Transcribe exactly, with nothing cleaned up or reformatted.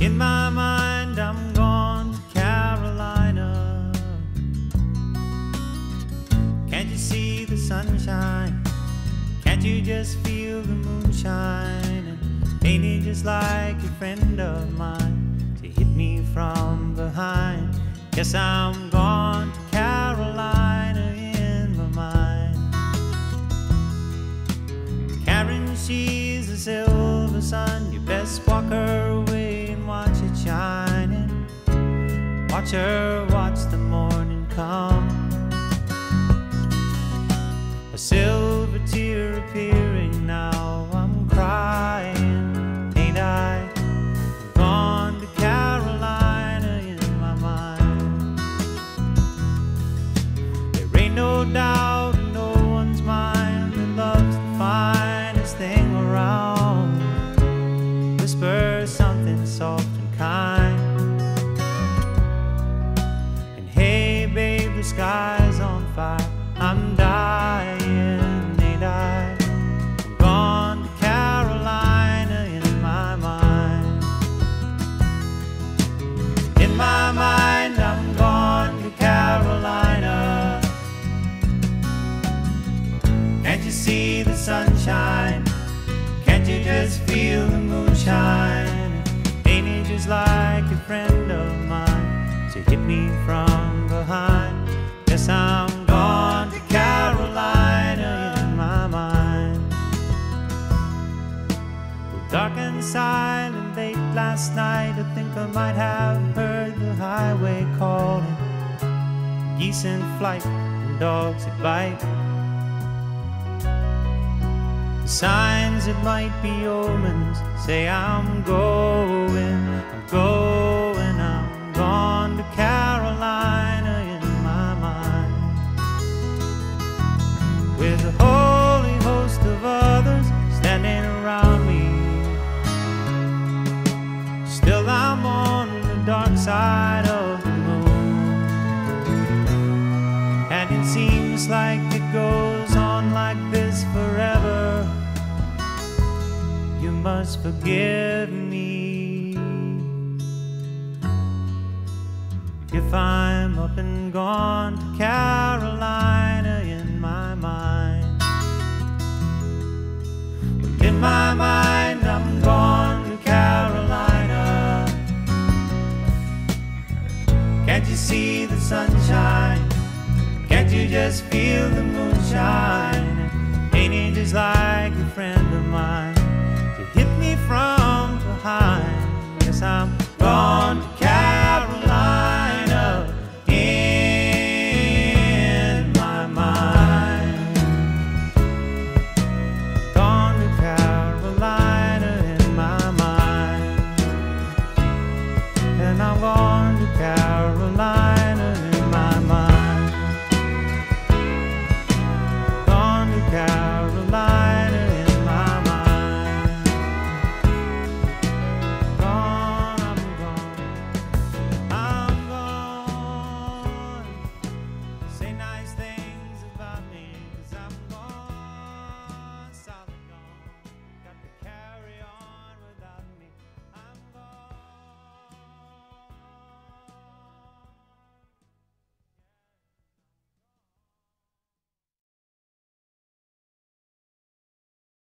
In my mind, I'm gone to Carolina. Can't you see the sunshine? Can't you just feel the moonshine? Ain't it just like a friend of mine to hit me from behind? Yes, I'm gone to Carolina in my mind. Karen, she's a silver sun. You best walk her away. Watch it shining, watch her, watch the morning come. A silver tear appearing now, I'm crying, ain't I? I'm gone to Carolina in my mind. There ain't no doubt in no one's mind that love's the finest thing around. Whisper something soft and kind. And hey, babe, the sky's on fire. I'm dying, ain't I? I'm gone to Carolina in my mind. In my mind, I'm gone to Carolina. Can't you see the sunshine? Can't you just feel the moonshine? Like a friend of mine to hit me from behind. Yes, I'm gone to Carolina in my mind. Well, dark and silent late last night, I think I might have heard the highway calling. Geese in flight and dogs that bite. The signs that might be omens say I'm going. Going, I'm gone to Carolina in my mind. With a holy host of others standing around me, still I'm on the dark side of the moon. And it seems like it goes on like this forever. You must forgive me if I'm up and gone to Carolina in my mind. In my mind, I'm gone to Carolina. Can't you see the sunshine? Can't you just feel the moonshine?